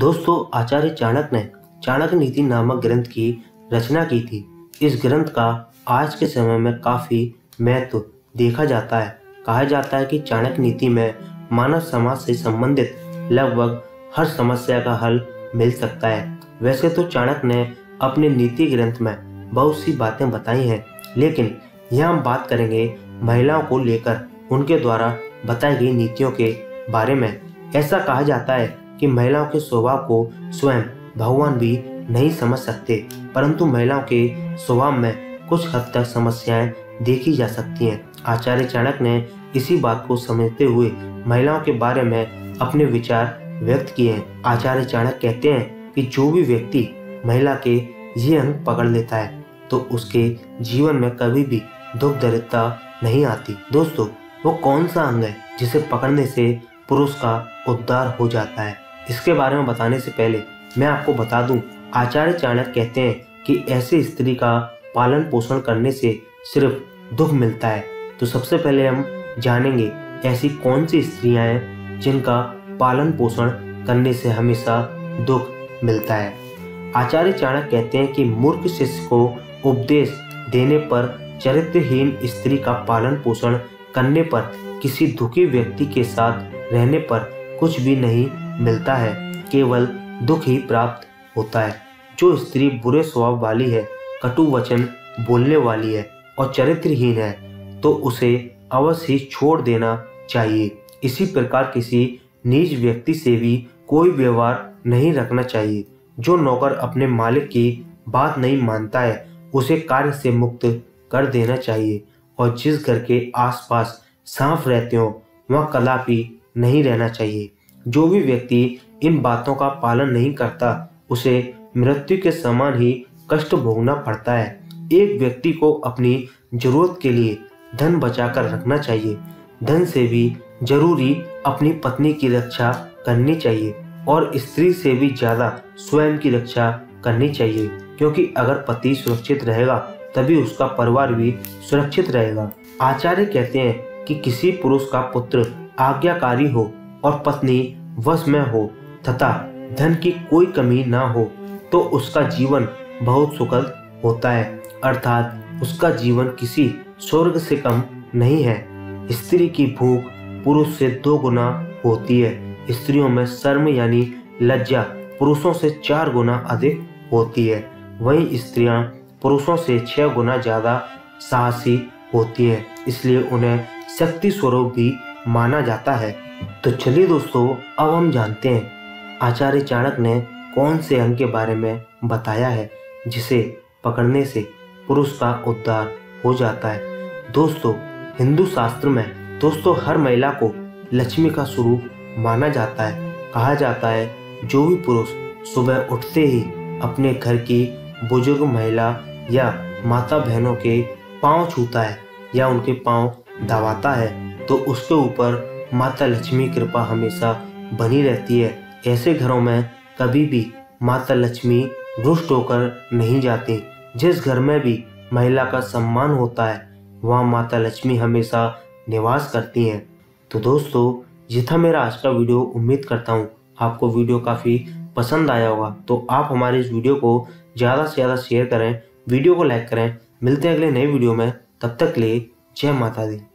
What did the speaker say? दोस्तों, आचार्य चाणक्य ने चाणक्य नीति नामक ग्रंथ की रचना की थी। इस ग्रंथ का आज के समय में काफ़ी महत्व देखा जाता है। कहा जाता है कि चाणक्य नीति में मानव समाज से संबंधित लगभग हर समस्या का हल मिल सकता है। वैसे तो चाणक्य ने अपने नीति ग्रंथ में बहुत सी बातें बताई हैं, लेकिन यहाँ हम बात करेंगे महिलाओं को लेकर उनके द्वारा बताई गई नीतियों के बारे में। ऐसा कहा जाता है कि महिलाओं के स्वभाव को स्वयं भगवान भी नहीं समझ सकते, परंतु महिलाओं के स्वभाव में कुछ हद तक समस्याएं देखी जा सकती हैं। आचार्य चाणक्य ने इसी बात को समझते हुए महिलाओं के बारे में अपने विचार व्यक्त किए हैं। आचार्य चाणक्य कहते हैं कि जो भी व्यक्ति महिला के ये अंग पकड़ लेता है तो उसके जीवन में कभी भी दुख दरिद्रता नहीं आती। दोस्तों, वो कौन सा अंग है जिसे पकड़ने से पुरुष का उद्धार हो जाता है? इसके बारे में बताने से पहले मैं आपको बता दूं, आचार्य चाणक्य कहते हैं कि ऐसे स्त्री का पालन पोषण करने से सिर्फ दुख मिलता है। तो सबसे पहले हम जानेंगे ऐसी कौन सी स्त्रियां हैं जिनका पालन पोषण करने से हमेशा दुख मिलता है। आचार्य चाणक्य कहते हैं कि मूर्ख शिष्य को उपदेश देने पर, चरित्रहीन स्त्री का पालन पोषण करने पर, किसी दुखी व्यक्ति के साथ रहने पर कुछ भी नहीं मिलता है, केवल दुख ही प्राप्त होता है। जो स्त्री बुरे स्वभाव वाली है, कटु वचन बोलने वाली है और चरित्रहीन है तो उसे अवश्य छोड़ देना चाहिए। इसी प्रकार किसी नीच व्यक्ति से भी कोई व्यवहार नहीं रखना चाहिए। जो नौकर अपने मालिक की बात नहीं मानता है उसे कार्य से मुक्त कर देना चाहिए। और जिस घर के आसपास सांप रहते हो वहाँ कदापि नहीं रहना चाहिए। जो भी व्यक्ति इन बातों का पालन नहीं करता उसे मृत्यु के समान ही कष्ट भोगना पड़ता है। एक व्यक्ति को अपनी जरूरत के लिए धन बचाकर रखना चाहिए। धन से भी जरूरी अपनी पत्नी की रक्षा करनी चाहिए और स्त्री से भी ज़्यादा स्वयं की रक्षा करनी चाहिए, क्योंकि अगर पति सुरक्षित रहेगा तभी उसका परिवार भी सुरक्षित रहेगा। आचार्य कहते हैं कि किसी पुरुष का पुत्र आज्ञाकारी हो और पत्नी वश में हो तथा धन की कोई कमी ना हो तो उसका जीवन बहुत सुखद होता है, अर्थात उसका जीवन किसी स्वर्ग से कम नहीं है। स्त्री की भूख पुरुष से 2 गुना होती है। स्त्रियों में शर्म यानी लज्जा पुरुषों से 4 गुना अधिक होती है। वहीं स्त्रियां पुरुषों से 6 गुना ज़्यादा साहसी होती है, इसलिए उन्हें शक्ति स्वरूप भी माना जाता है। तो चलिए दोस्तों, अब हम जानते हैं आचार्य चाणक्य ने कौन से अंग के बारे में बताया है जिसे पकड़ने से पुरुष का उद्धार हो जाता है। दोस्तों, हिंदू शास्त्र में दोस्तों हर महिला को लक्ष्मी का स्वरूप माना जाता है। कहा जाता है जो भी पुरुष सुबह उठते ही अपने घर की बुजुर्ग महिला या माता बहनों के पाँव छूता है या उनके पाँव दबाता है तो उसके ऊपर माता लक्ष्मी कृपा हमेशा बनी रहती है। ऐसे घरों में कभी भी माता लक्ष्मी रुष्ट होकर नहीं जाती। जिस घर में भी महिला का सम्मान होता है वहाँ माता लक्ष्मी हमेशा निवास करती हैं। तो दोस्तों, ये था मेरा आज का वीडियो। उम्मीद करता हूँ आपको वीडियो काफ़ी पसंद आया होगा। तो आप हमारे इस वीडियो को ज़्यादा से ज़्यादा शेयर करें, वीडियो को लाइक करें। मिलते हैं अगले नए वीडियो में, तब तक के लिए जय माता दी।